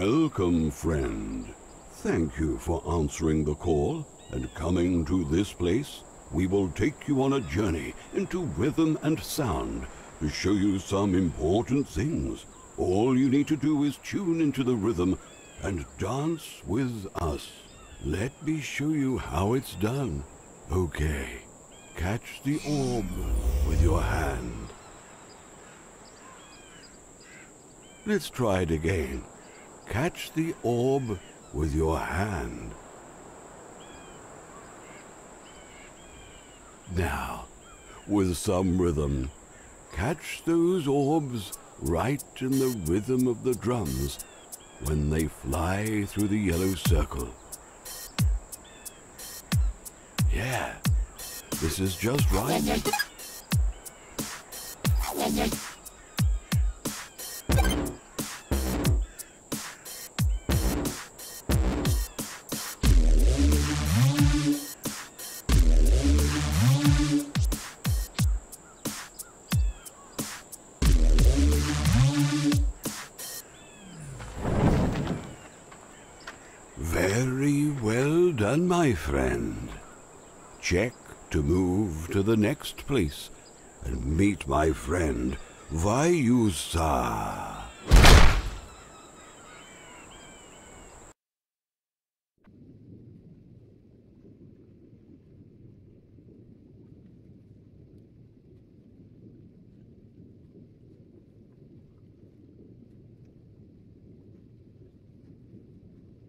Welcome, friend. Thank you for answering the call and coming to this place. We will take you on a journey into rhythm and sound to show you some important things. All you need to do is tune into the rhythm and dance with us. Let me show you how it's done. Okay, catch the orb with your hand. Let's try it again. Catch the orb with your hand. Now, with some rhythm, catch those orbs right in the rhythm of the drums when they fly through the yellow circle. Yeah, this is just right. Very well done, my friend. Check to move to the next place and meet my friend, Vayusa.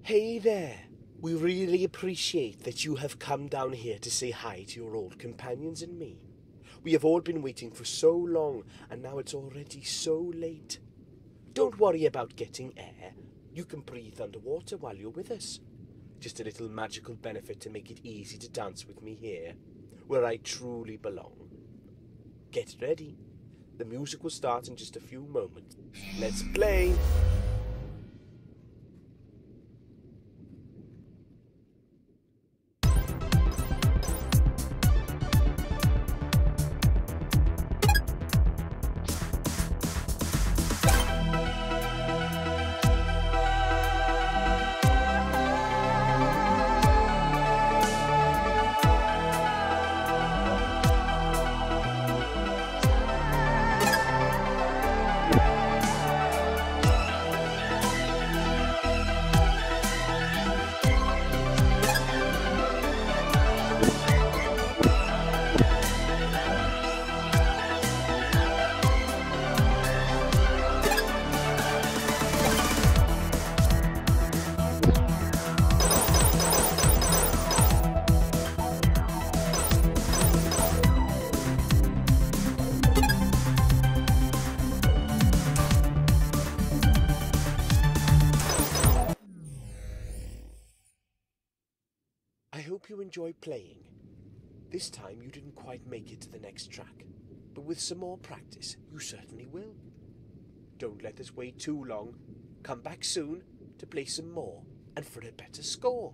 Hey there! We really appreciate that you have come down here to say hi to your old companions and me. We have all been waiting for so long, and now it's already so late. Don't worry about getting air. You can breathe underwater while you're with us. Just a little magical benefit to make it easy to dance with me here, where I truly belong. Get ready. The music will start in just a few moments. Let's play! I hope you enjoy playing. This time you didn't quite make it to the next track, but with some more practice, you certainly will. Don't let this wait too long. Come back soon to play some more and for a better score.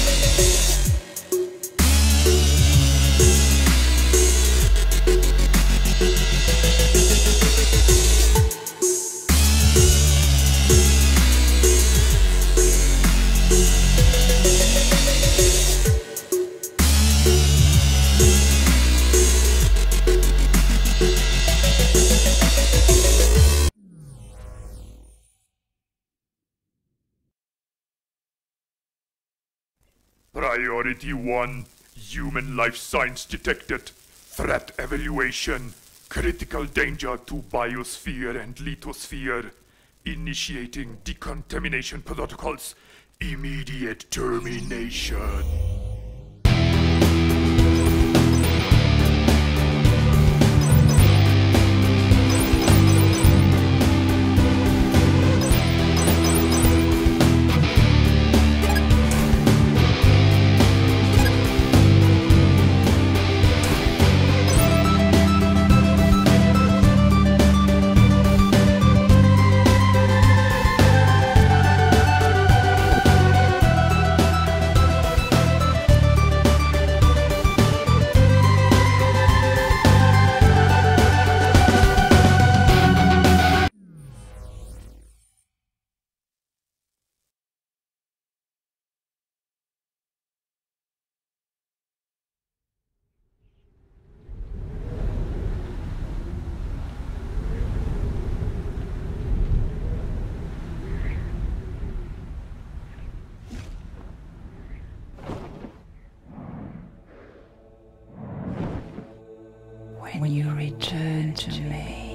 Priority 1, human life signs detected. Threat evaluation. Critical danger to biosphere and lithosphere. Initiating decontamination protocols. Immediate termination. When you return to me.